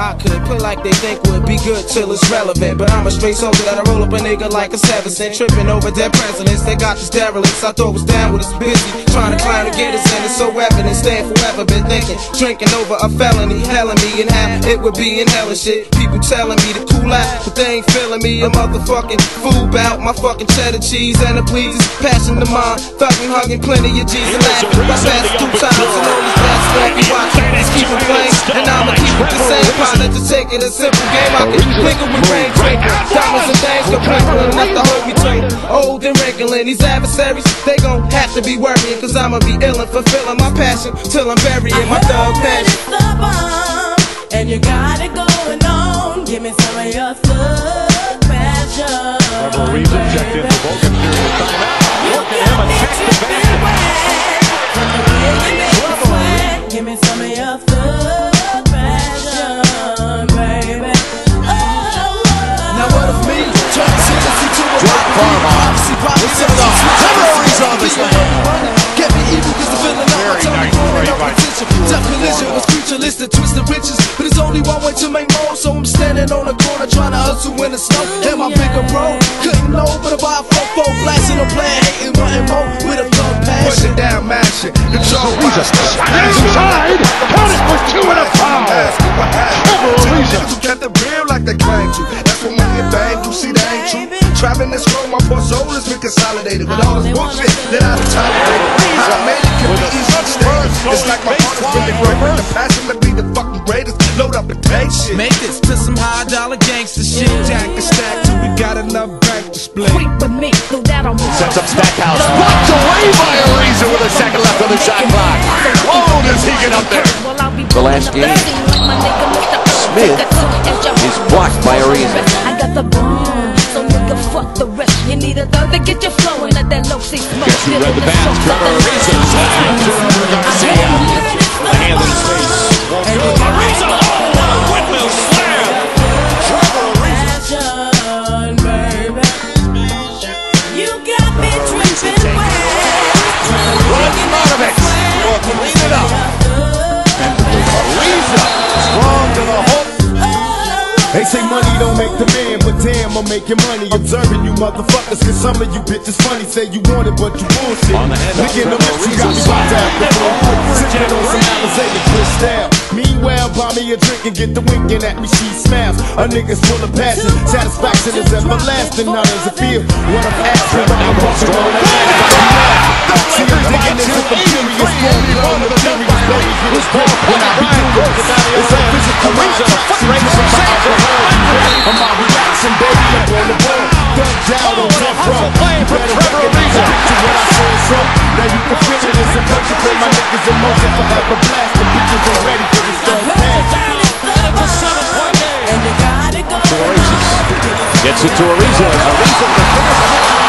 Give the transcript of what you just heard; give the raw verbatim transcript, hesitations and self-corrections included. I could put like they think would be good till it's relevant. But I'm a straight soldier that'll roll up a nigga like a seven cent. Tripping over dead presidents, they got these derelicts. I thought was down with us busy, trying to climb to get us in. It's so evident, stand forever. Been thinking, drinking over a felony, hell in me and half. It would be an hell of shit. People telling me to cool out, but they ain't feeling me. A motherfucking fool bout my fucking cheddar cheese and the pleases. Passion to mine, thugging, hugging, plenty of G's and laughing. My past two times and all these past snappy watching. Just keep it plain, and I'ma keep it the same. Trying to take it a simple game. I can nigga with rain drinking. Diamonds and things go crackling, that's the hold me to. Old and wrinkling, these adversaries, they gon' have to be worrying. Cause I'ma be ill and fulfilling my passion till I'm burying my dog passion. It's the bomb, and you got it going on. Give me some of your thug passion. Trevor Reeves objected to Vulcan during the timeout. Look at him attack the basket. Trevor Reeves, give me some of your thug passion, baby. Oh, now what of me? Turns into a situation where the opposite pops in the Trevor Reeves on this one. Can't be evil because the villain of my time is no potential. Tough collision was futureless, the twisted riches. But it's only one way to make more, so I'm standing on a corner trying to hustle in the snow. And my bigger road couldn't know, but about four four blasting a plan, hating wanting more with a blood passion. Pushing down, mashing, control by the stuff. Inside, counted for two and a foul. Trevor Ariza. You kept it real like they claimed to. That's what money and bang, you see the ain't true. Traveling this road, my poor soul has been consolidated with all this bullshit that I've tolerated. How I made it can be easy to stay. It's like my heart has been great. The passion to be the fucking greatest. Load up and take shit. Make this to some high dollar gangster shit. Jack and stack till we got enough back to split. Creep with me, throw that on me. Sets up Stackhouse. Blocked away by Ariza with a second left on the shot clock. Oh, does he get up there? The last game, Smith is blocked by Ariza. I got the bomb, so nigga fuck the rest. You need a thug to get your flow and let that low see smoke. Guess who read the bats? Trevor Ariza. Trevor Garcia. The hand in his face. Ariza. Oh, what a windmill slam. Trevor Ariza. You got me tripping wet. Run him out of it. Or clean it up. Ariza. Strong to the whole. They say money don't make the man, but damn, I'm making money. Observing you motherfuckers, cause some of you bitches funny. Say you want it, but you bullshit. Look in the lips, you got me locked out the phone. Sipping on some Alizé to push down. Meanwhile, buy me a drink and get the winking at me, she smiles. A nigga's full of passion, satisfaction is everlasting. Now there's a feel when I'm asking when I'm walking on the ass. See, I'm digging into the furious, forming on the furious, baby, it was born when I be doing it. It's a physical range. I'm my relaxing, baby, I'm on the board. Dumped down on death row. You better recognize the picture when I show it up. Now you can feel it as a country. Play my niggas in motion forever blast. The bitches are ready for this stuff. Gets it to Ariza. Ariza with the finish.